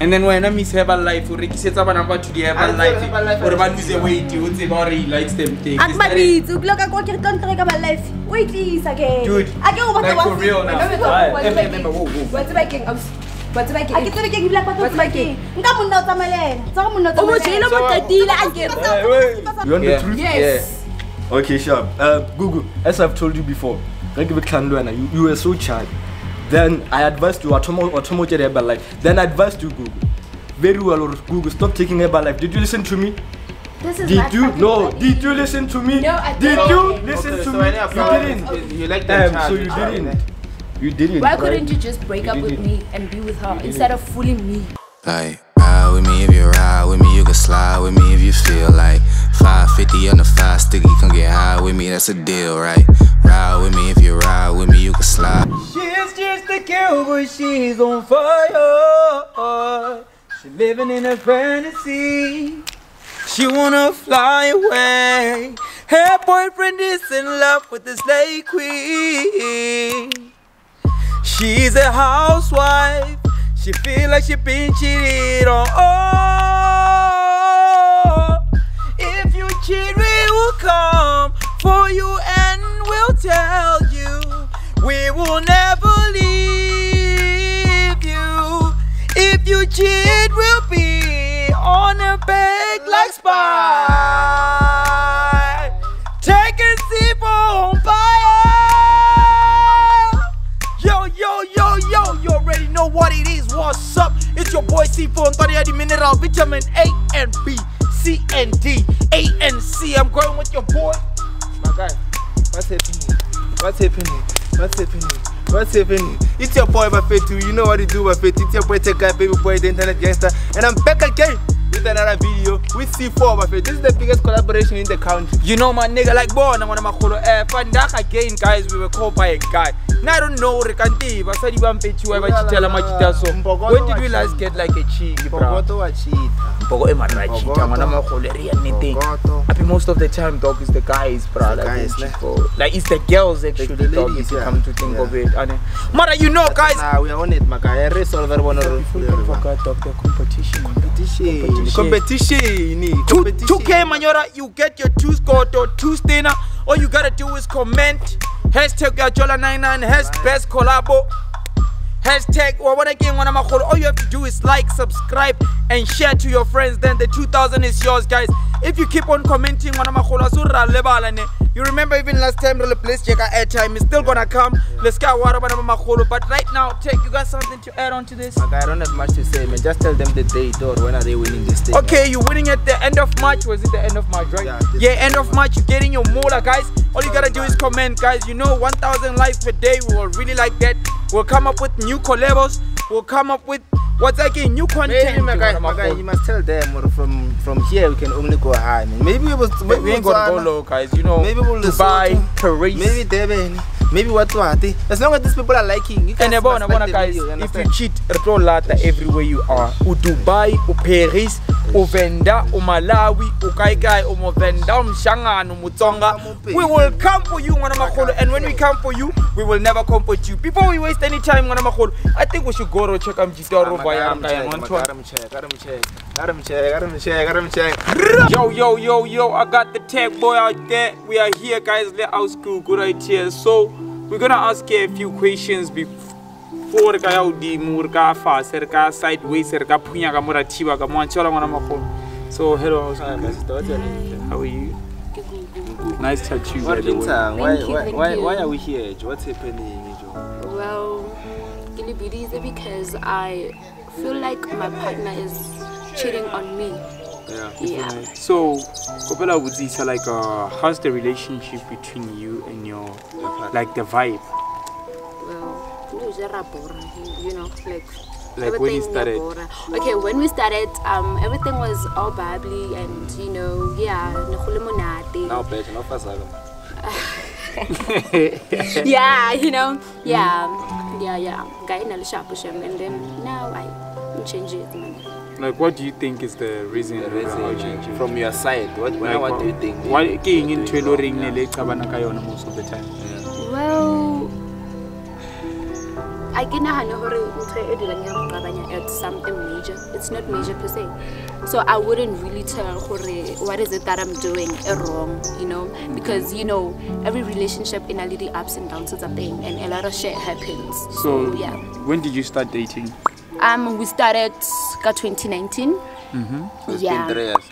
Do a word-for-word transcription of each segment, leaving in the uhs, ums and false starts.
And then when I miss Herbalife, or register someone about to the Herbalife, or about lose weight, you would say, "Bori likes them things." At my beats, you block a quarter country Herbalife. Wait, please again. Dude, I go over the one. For real now. What's making? What's making? What's making? I get to making black. What's making? Come on, not a man. Come on, not a man. Oh, what's in a deal? I get. You want the truth? Yes. Okay, sure. Uh, Google. As I've told you before, like with Kandwana, you you were so charged. Then I advised you automated Herbalife. Then I advised you Google. Very well or Google, stop taking Herbalife. Did you listen to me? This is did you no? Funny. Did you listen to me? No, I didn't. Did you listen okay, to so me? You didn't. Okay. You like that um, so you didn't. You didn't. Why couldn't you just break you up didn't. with me and be with her instead of fooling me? Like ride with me if you ride with me, you can slide with me if you feel like five fifty on the five sticky, can get high with me. That's a deal, right? Ride with me if you ride with me, you can slide. She's just a girl, but she's on fire. She's living in a fantasy. She wanna fly away. Her boyfriend is in love with this lady queen. She's a housewife. She feel like she been cheated on. Oh, if you cheat, we will come for you and we'll tell you. We will never leave you. If you cheat, we'll be on a bed like spy. Take a sip on fire. Yo, yo, yo, yo, you already know what it is. What's up? It's your boy C four, thirty mineral, vitamin A and B, C and D, A and C. I'm going with your boy. My guy, what's happening? What's happening? What's happening? What's happening? It's your boy Bafetu. You know what to do, Bafetu. It's your boy Tech Guy, baby boy, the internet gangster, and I'm back again with another video with C four. Bafetu, this is the biggest collaboration in the country. You know my nigga, like Wawana Maholo. Eh, find back again, guys. We were called by a guy. Now I don't know, Rekanti, but I said you want to tell Machita. So when did we last get like a cheek? Bogoto a cheat. Bogoto am a rachita. I'm not choleric anything. I mean, most of the time, dog is the guys, bro. Like it's the girls actually, dog. If you come to think of it, and Mara, you know, guys. Nah, we are on it, my guy. Resolve one of the forgot dog the competition. Competition. Competition. Competition. Two K Manora, you get your two score or two stainer. All you gotta do is comment. Hashtag Uyajola nine nine, hashtag best collabo, hashtag Wawana Maholo. All you have to do is like, subscribe, and share to your friends. Then the two thousand is yours, guys. If you keep on commenting, you remember even last time, the place check our airtime is still gonna come. Let's get Wawana Maholo. But right now, Tech, you got something to add on to this? Okay, I don't have much to say, man. Just tell them the date or when are they winning this thing. Okay, man. You're winning at the end of March. Was it the end of March, right? Yeah, yeah end of March. You're getting your mola, guys. All you gotta do is comment, guys. You know, one thousand likes per day, we will really like that. We'll come up with new collabs. We'll come up with what's like a new content. My guy, my guy, you must tell them or from from here we can only go high. Man. Maybe we was maybe we ain't gonna go low, guys. You know, maybe we'll buy Paris. Maybe Devon. Maybe what's what? As long as these people are liking, you can. And about about guys, if you cheat, report later everywhere you are. U Dubai, U Paris. Uvenda, Umalawi, Ukaikai, Umovenda, Mshanga, Umutonga. We will come for you, Wawana Maholo, and when we come for you, we will never come for you. Before we waste any time, Wawana Maholo, I think we should go to check Amjitoro via Amkai. Yo, yo, yo, yo, I got the tech boy out there. We are here, guys. Let out school, good idea. So, we're gonna ask you a few questions before. For Gaudi, Murga, Serka, sideways, Serka, Punyaga, Muratiba, Gamanchola, Wawana. So, hello, how are you? Nice to meet you. Why, why, why, why are we here? What's happening? Well, Gilibidi is because I feel like my partner is cheating on me. Yeah. yeah. So, Kopela would say, like, uh, how's the relationship between you and your, like, the vibe? You know, like, like when you started. Okay, when we started, um, everything was all bubbly and you know, yeah. Now, better, not fast. Yeah, you know, yeah, yeah, yeah. Guy in a sharp and then now I change it. Like, what do you think is the reason, the reason from your side? What, like, what, what do you think? Why getting into luring most of the time? Well. I can hore it's something major. It's not major per se. So I wouldn't really tell what is it that I'm doing wrong, you know? Because you know, every relationship in a little ups and downs is a thing, and a lot of shit happens. So, so yeah. When did you start dating? Um, we started twenty nineteen. Mm-hmm. So it's yeah. been three years.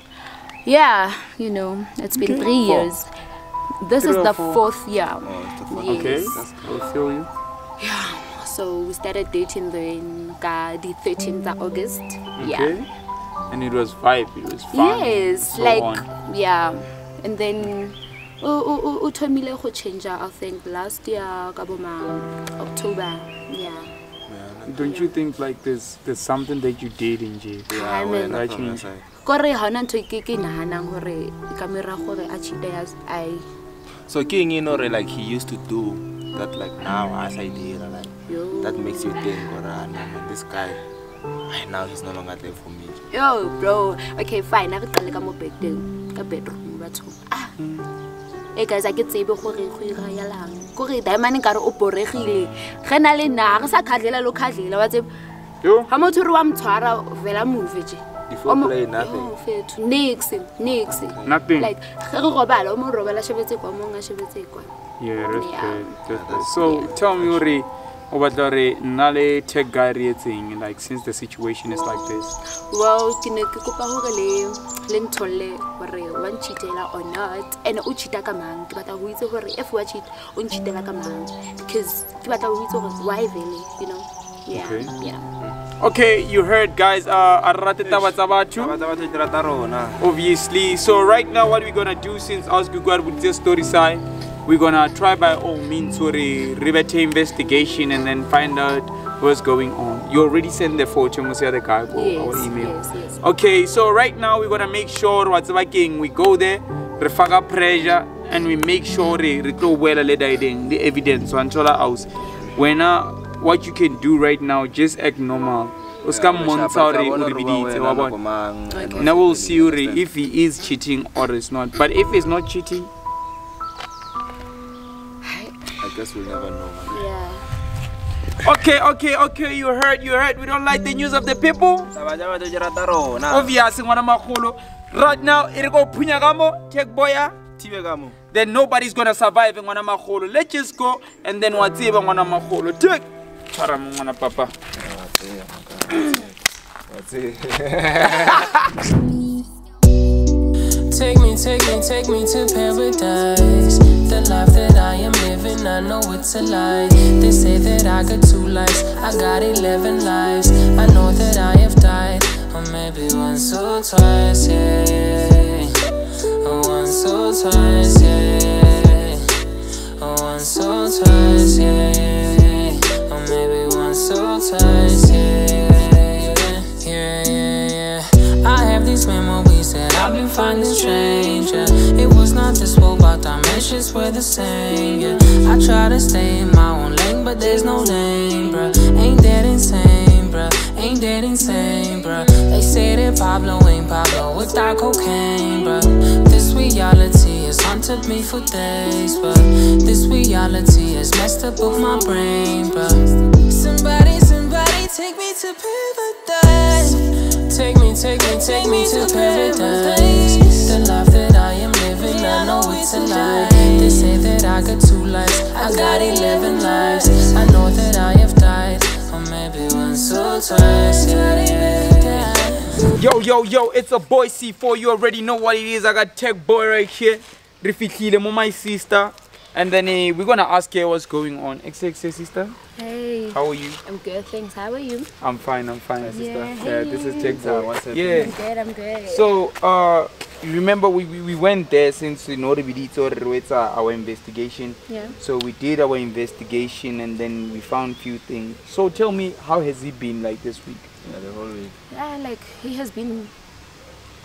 Yeah, you know, it's been okay. three years. Four. This three is the four. fourth year. Oh, it's the fourth. Yes. Okay, that's cool. I feel you. Yeah. So we started dating then the thirteenth of August. Okay. Yeah. And it was vibe, it was fun. Yes, so like on. yeah. And then oh oh oh change I think last year October. Yeah. Don't you think like there's there's something that you did in Jake? Yeah, well, I mean I So King you know like he used to do that like now as I did like yo. That makes you think or uh, no, no, this guy right now he's no longer there for me. Yo bro, okay fine, I will tell you I'm a bedroom a bedroom that's ah hey guys I get say be go go ira ya lang go re diamond ka re o boregile ge na le na ga sa khadlela lo khadlela wa tshe yo ha motho re wa mtshwara vela move je before play nothing next next nothing like ge go bala o mo robela shebetse kwa mo nga shebetse kwa. Yeah, respect. Yeah. Respect. So yeah. Tell me, Ori, about the Nale tech guy thing, like since the situation is like this. Well, you know, one cheater or not, and Uchita Kaman, but I will if we cheat, Unchita Kaman, because what I will why really, you know? Yeah, okay. yeah. Okay, you heard, guys. Uh, obviously. So, right now, what we're gonna do since Ask Guguar with this story side. We're gonna try by all means to revert the investigation and then find out what's going on. You already sent the photo to the guy or yes, email. Yes, yes. Okay, so right now we're gonna make sure what's working. We go there, we faga pressure, and we make sure we throw well the evidence. When uh, what you can do right now, just act normal. Okay. Now we'll see if he is cheating or it's not. But if it's not cheating, we'll never know. Yeah. Okay, okay, okay. You heard, you heard. We don't like the news of the people. Obviously, Wawana Maholo. Right now, iriko punya gamo, check boya, tiwe gamo. Then nobody's gonna survive in Wawana Maholo. Let's just go and then what's even Wawana Maholo. Check. Charam Wawana Papa. What's it? Take me, take me, take me to paradise. The life that I am living, I know it's a lie. They say that I got two lives, I got eleven lives. I know that I have died, or maybe once or twice, yeah. Or once or twice, yeah. Or once or twice, yeah. Or maybe once or twice, yeah. Yeah, yeah, yeah. I have these memories. I've been finding strange, yeah. It was not this world, but dimensions were the same, yeah. I try to stay in my own lane, but there's no name, bruh. Ain't that insane, bruh? Ain't that insane, bruh? They say that Pablo ain't Pablo without cocaine, bruh. This reality has haunted me for days, but this reality has messed up with my brain, bruh. Somebody, somebody take me to paradise. Take me, take me, take me to paradise. The life that I am living, I know it's a lie. They say that I got two lives, I got eleven lives. I know that I have died, or maybe once or twice, yeah. Yo, yo, yo, it's a boy C four, you already know what it is. I got tech boy right here, Refitile, my sister. And then uh, we're gonna ask her what's going on. X X sister. Hey. How are you? I'm good, thanks. How are you? I'm fine, I'm fine, yeah, sister. Hey. Yeah, this is Jake Zaha. What's up? Yeah. I'm good, I'm good. So, uh, you remember we, we, we went there since you know we did our investigation. Yeah. So we did our investigation and then we found few things. So tell me, how has he been like this week? Yeah, the whole week. Yeah, like he has been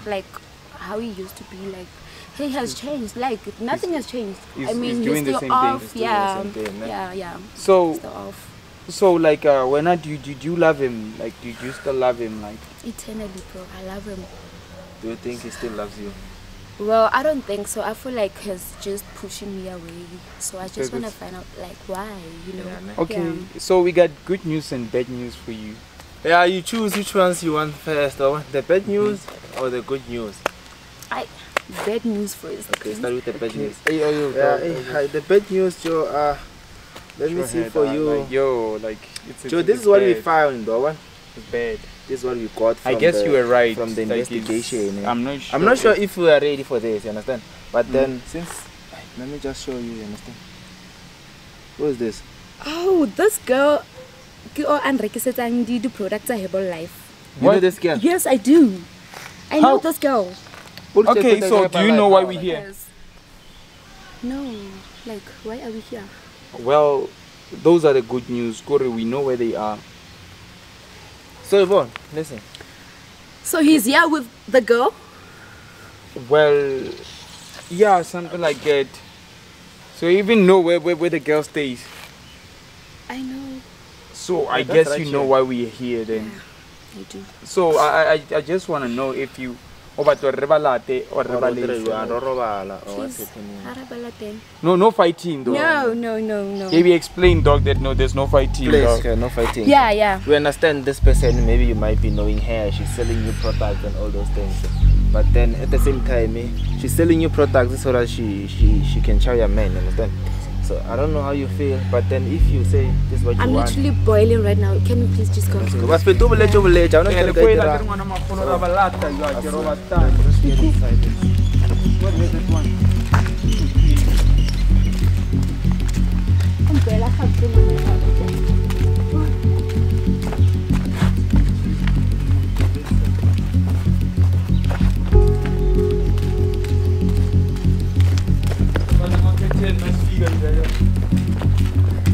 like how he used to be like. He has changed, like nothing he's, has changed. He's, I mean, he's doing he's still the same off. thing. He's yeah. Doing the same thing, man. Yeah, yeah. So, still off. so like, uh, when I, do you do you love him? Like, do you still love him? Like eternally, bro. I love him. Do you think he still loves you? Well, I don't think so. I feel like he's just pushing me away. So I just want to find out, like, why, you know? Yeah, okay, yeah. So we got good news and bad news for you. Yeah, you choose which ones you want first. Or the bad news mm-hmm. or the good news? I Bad news first. Okay, start with the bad news. Hey, yo, yo, yeah, hey, hi, the bad news, Joe. Uh, let me see for you. Like, yo, like, it's, Joe, it's, this it's is what bad. we found, Wawana. It's bad. This is what we got from I guess the, you were right. From the investigation. Like I'm not sure. I'm not sure if we are ready for this, you understand? But mm. then, since... Let me just show you, you understand? Who is this? Oh, this girl... Girl, and the products are Herbalife. You know this girl? Yes, I do. I know How? this girl. Okay, so do you know why we're here? Yes. No, like, why are we here? Well, those are the good news. Corey, we know where they are. So Yvonne, listen. So he's here with the girl? Well, yeah, something like that. So you even know where, where, where the girl stays. I know. So I guess you know why we're here then. Yeah, I do. So I, I, I just want to know if you... Or rebalate or rebalate. No, no fighting though. No, no, no, no. Maybe explain, dog, that no, there's no fighting. Please, okay, no fighting. Yeah, yeah. We understand this person, maybe you might be knowing her, she's selling you products and all those things. But then at the same time, she's selling you products so that she she, she can show your man, understand? So I don't know how you feel, but then if you say this is what you I'm want. I'm literally boiling right now. Can you please just go? Yes, yes. Yes. Yes. I'm not going to go there. I'm not going to go there. What is that one? Umbrella has been on my head. I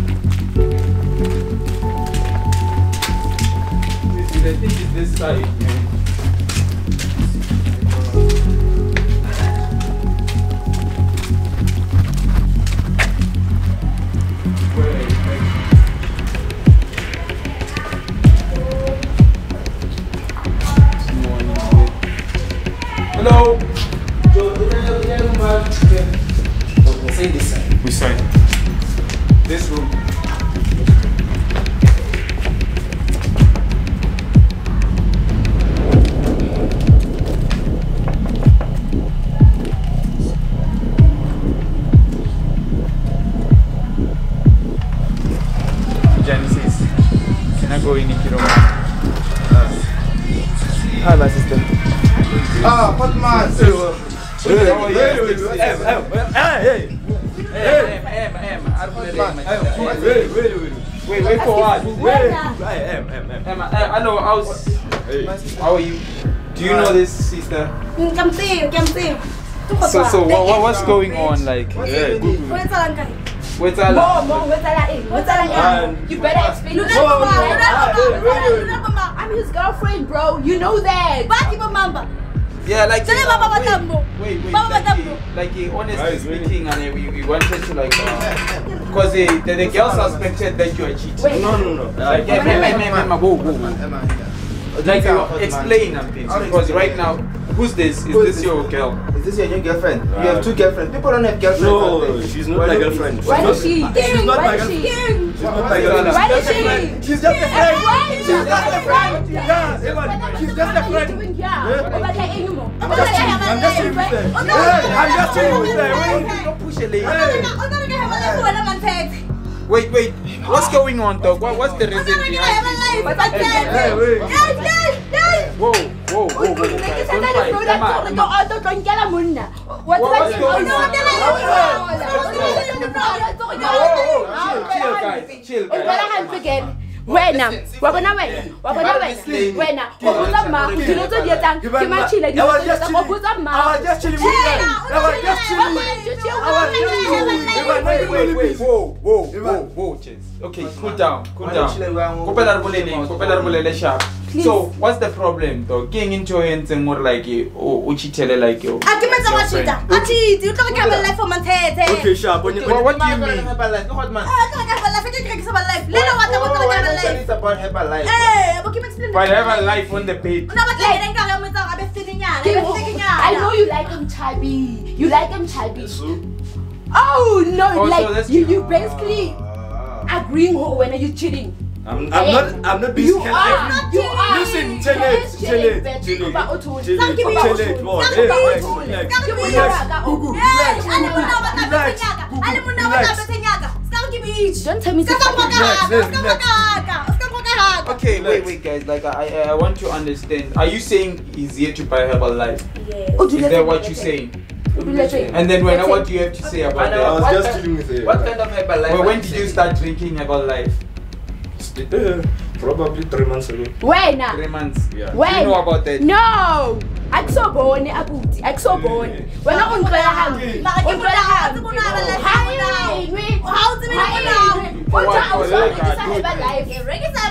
think it's this side, man. Hello. Okay, say this side. Which side? This room. Hi, my sister. Ah, what man? Wait, wait for what? Hello, how are you? Do you know this sister? Come see, come see. So, so what, what's going on? Like, What's that? More, more, what's that? What's that? You better explain. Look at my, I'm his girlfriend, bro. You know that. What you remember? Yeah, like. Tell him about Matambo. Wait, wait. Like, like, honestly speaking, and we, we wanted to like, because uh, the, the girl suspected that you are cheating. Wait. No, no, no. Like, yeah, man, man, man, man. Like, explain something, because right now, who's this? Is this your girl? Is this your new girlfriend? You have two girlfriends. People don't have girlfriends. No, she's not my girlfriend. Why is she? She's not my girlfriend. She's not my girlfriend. Why is she? She's just a friend. She's just a friend. Yeah, she's just a friend. I'm just chilling. I'm just chilling with her. I'm just chilling with her. Don't push it, lady. Wait, wait. What's going on, dog? What's the reason behind this? Whoa, whoa, whoa. What's going on? Chill, guys. Where now? We're gonna wait. We're gonna wait. Where now? Who's up, man? You know the young. You might chill. Who's up, man? I was just chilling. I was just chilling. I was just chilling. Wait, wait, wait. Whoa, whoa, whoa, whoa. Okay, cool down, cool down. Go better, go better, go better, go better, sharp. So, what's the problem, though? Getting into your hands and more like you, oh, uchitele like you. I give me some machida. Achi, you don't have a life for my head. Okay, sharp. What do you mean? What do you mean? I don't have a life. I can't have a life. Little what? What? It's about Herbalife. Hey, but keep explaining. By Herbalife on the page. No, but like, I don't care. I'm not. I'm just sitting here. I'm just sitting here. I know you like him chubby. You like him chubby. Oh no, like you you basically agreeing when are you cheating? I'm, I'm hey. not. I'm not being you scared. Are, every, you are. Listen, tell it, tell it, tell it, tell it, tell it, tell it. Don't tell me to. Okay, wait, wait, guys. Like, I, I want to understand. Are you saying it's easier to buy Herbalife? Yes. Is that what you're saying? And then, when what do you have to say about that? I was just kidding with you. What kind of Herbalife? When did you start drinking Herbalife? Uh, probably three months ago. When? Three months. Yeah. When? Do you know about that? No. I'm so born. I'm so born. We're not on Graham. We're on Graham. How's it going? What's life? Herbalife.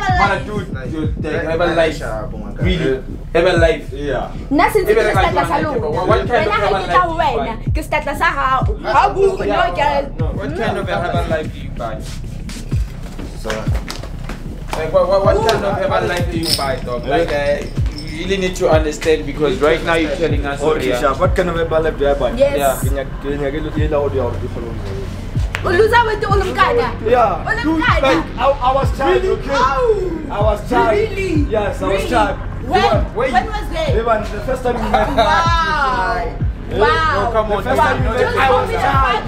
Yeah. Nothing to do with Herbalife. What kind of Herbalife do you buy? What kind of Herbalife do you buy? Sorry. Like, what, what, what kind of Herbalife do you buy, dog? Like, uh, you really need to understand because right now you're telling us. Oh, okay, yeah. What kind of Herbalife do I buy? Yes. Yeah. Yeah. Dude, like, I, I was tired, really? Okay? Oh, I was tired. Really? Yes, I was really? tired. When? When, when was that? The first time you met. Wow. Wow. No, come on. The first time you met, I was tired.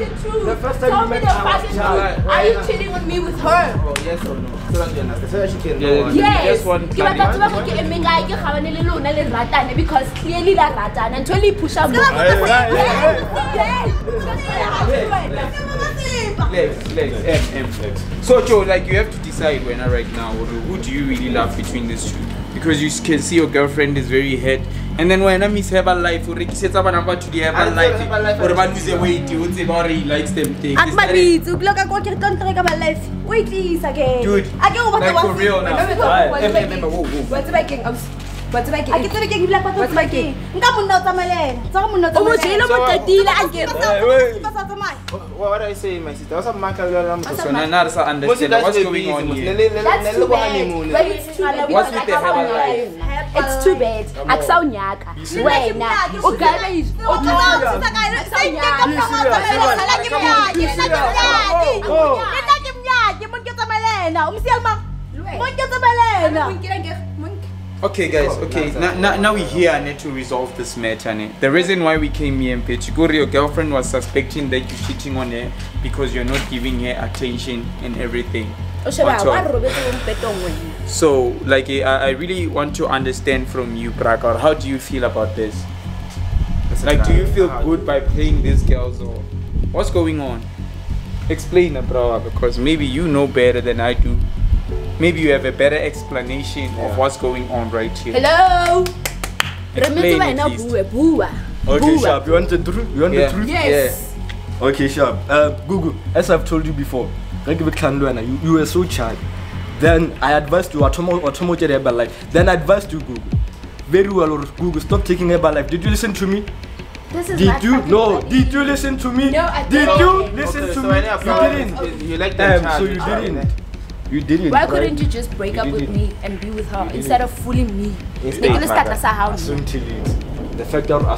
The first time you met, I was tired. Are you cheating with me with her? Oh, yes or no? Yes, because clearly that and totally push up. So Joe, like you have to decide when right now who do you really love between these two? Because you can see your girlfriend is very hurt. And then when I miss Herbalife, or Ricky sets up an number to the Herbalife, or about to wait, you would say, Mori likes them things. I'm my beads, look like I got your contract about life. Wait, please, again. Dude, I go over for real now. What's making us? What's making? I can't get you like what's making. Come on, not a man. Someone not a man. What I say, my sister, I was a Macalam. What's going on here? What's with the Herbalife? It's too bad. Aksaunyaka. Wait now. Okay. Okay, guys. Okay. Now, now we here and need to resolve this matter. The reason why we came here in Pettigori, your girlfriend was suspecting that you're cheating on her because you're not giving her attention and everything. So, like, I, I really want to understand from you, Prakar, how do you feel about this? Like, do you feel good by playing these girls or what's going on? Explain, Prakar, because maybe you know better than I do. Maybe you have a better explanation yeah. of what's going on right here. Hello! Explain at least. Okay, Sharp, you want the truth? You want yeah. the truth? Yes! Yeah. Okay, Sharp. Uh, Gugu, as I've told you before, You, you were so charged. Then I advised you, Herbalife. Then I advised you, Google. Very well, Google, stop taking Herbalife. Did you listen to me? This is did you? No, funny. Did you listen to me? No, I didn't. Did you listen okay, to so me? You didn't. Okay. You like that um, so you didn't. You didn't. Why couldn't you just break you up didn't. with me and be with her you instead didn't. of fooling me? It's not that. The fact that I'm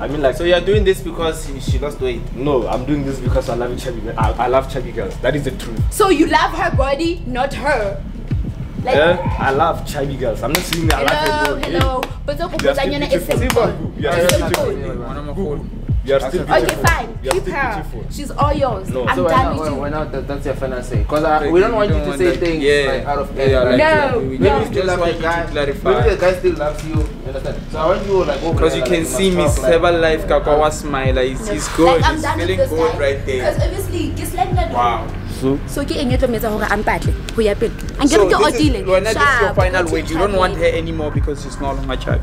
I mean, like, so you're doing this because she lost weight? No, I'm doing this because I love chubby girls. I, I love chubby girls. That is the truth. So you love her body, not her. Like, yeah, I love chubby girls. I'm not saying that I love her body. Hello, but so is You are still okay, fine. You Keep her. Beautiful. She's all yours. No. I'm so done with you. Why not? That, that's your final say. Because uh, we don't want you, you don't to want say things yeah. like out of yeah, like, No. Maybe no. no. still love the guy. Maybe the guy still loves you. So I want you like because you can like, see Miss Herbalife Kakawa smile. Like she's good. I'm feeling good right there. Because obviously, just like that. Wow. So so this is your final word. You don't want her anymore because she's no longer child.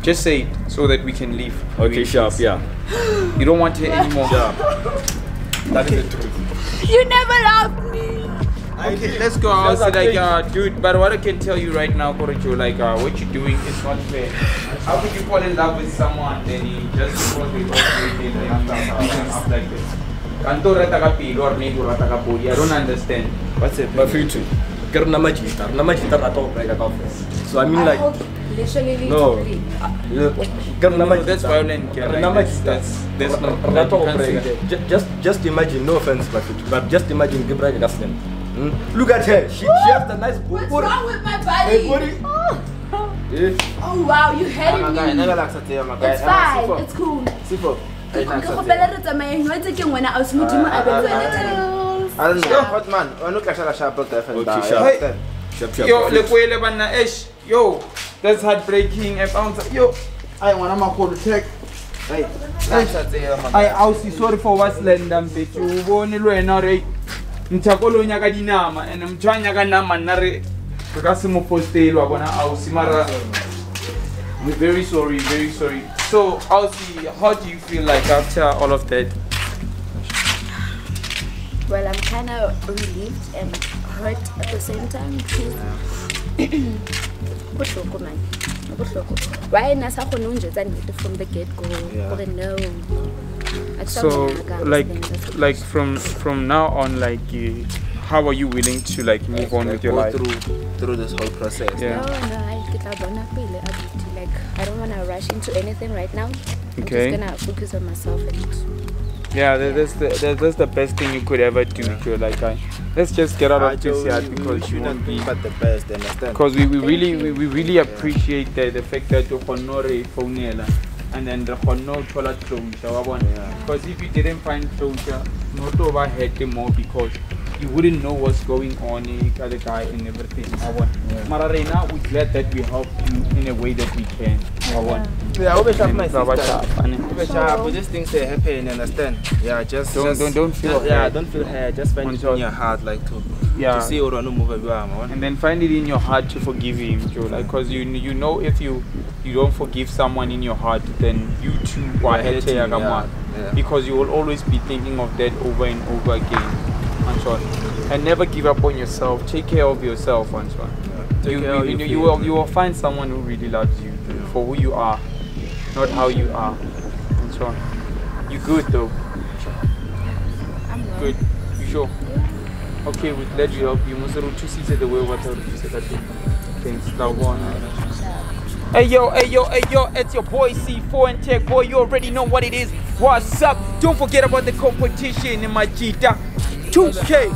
Just say it so that we can leave. Okay, Sharp, yeah. You don't want it anymore. Sharp. That is the truth. You never loved me. Okay, okay. Let's go. I was like, uh, dude, but what I can tell you right now, Korocho, like, uh, what you're doing is not fair. How could you fall in love with someone then he just because we don't do it and up like this? I don't understand. What's it? But for you too. So I mean, like. Literally, no. No, that's violent. That's, that's, that's not. That's just, just imagine. No offense, but but just imagine Gabriel Gaston. Mm? Look at her. She, she has the nice body. What's wrong with my body? Body. Oh. Oh wow, you hated me. It's fine. It's cool. C four. I don't know what man. I look at her sharp. Yo, look where you're banana ish. Yo, that's heartbreaking. I found yo. I wanna make a check. Right. I also sorry for what's landing, bitch. You won't know right. I'm chakolo nyaga dinama and I'm trying nyaga nama nare. Because I'm posted, I wanna also mara. We're very sorry, very sorry. So, Aussie, how do you feel like after all of that? Well, I'm kind of relieved and hurt at the same time. Why not from the get go? Yeah. So, like, like from from now on, like, you, how are you willing to like move on with your life? Through through this whole process. Yeah. No, no, I I don't want to rush into anything right now. Okay. I'm just gonna focus on myself and. Yeah, yeah. That's the that, that's the best thing you could ever do. Yeah. Like, I, let's just get out I of this here because you not be but the best. Understand? Because we, we really we, we really yeah. appreciate the the fact that you honore phonela and then the honor tola closure. Because if you didn't find closure, not over head more because you wouldn't know what's going on in the guy and everything. I want. Mararena, we're glad that we helped you in a way that we can. I want. Yeah, always help my sister. These things they happen, understand? Yeah, just don't just, don't don't feel. Just, yeah, don't feel hurt. Just find it in your heart, like to yeah. to see Orano move away. And then find it in your heart to forgive him, Joe. Like, cause you you know if you you don't forgive someone in your heart, then you too are hating. Yeah. Yeah. Because you will always be thinking of that over and over again. And never give up on yourself. Take care of yourself, Antoine. Yeah. You, you, you, you, you, will, you will find someone who really loves you yeah. for who you are, not how you are. Antoine, you good though? I'm good. You sure? Yeah. Okay, we'll let you help you. Musaru, two seats at the way water. Thanks, now one. Hey yo, hey yo, hey yo, it's your boy C four and Tech Boy. You already know what it is. What's up? Don't forget about the competition in my cheetah. two K,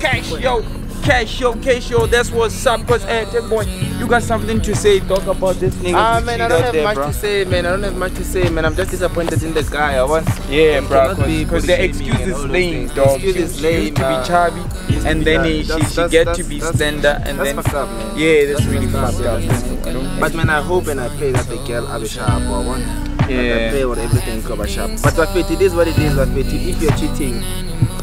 cash yo, cash yo, cash yo, that's what's up, cause hey, Tech Boy, you got something to say, talk about this nigga. Ah man, I don't have there, much bro. to say, man, I don't have much to say, man, I'm just disappointed in the guy, I want. Yeah, bro, cause, be cause the excuse is lame, dog, she used lame, to be chubby, and then he, she, that's, she that's, get that's, to be slender, and then, fucked up, man. yeah, that's, that's really fucked up, man. But man, I hope and I pray that the girl I'll be sharp, I want. Yeah. I pray or everything cover sharp. But Wafeti, it is what it is, Wafeti, if you're cheating,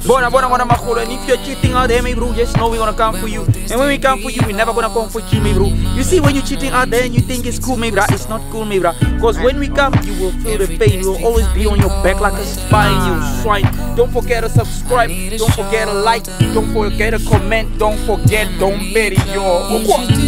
Bona, bona, bona, Maholo. And if you're cheating out there, my bro, just know we're gonna come for you. And when we come for you, we're never gonna come for you, my bro. You see, when you're cheating out there and you think it's cool, my bro, it's not cool, my bro. Because when we come, you will feel the pain. You will always be on your back like a spine, you swine. Don't forget to subscribe. Don't forget to like. Don't forget to comment. Don't forget, don't bury your...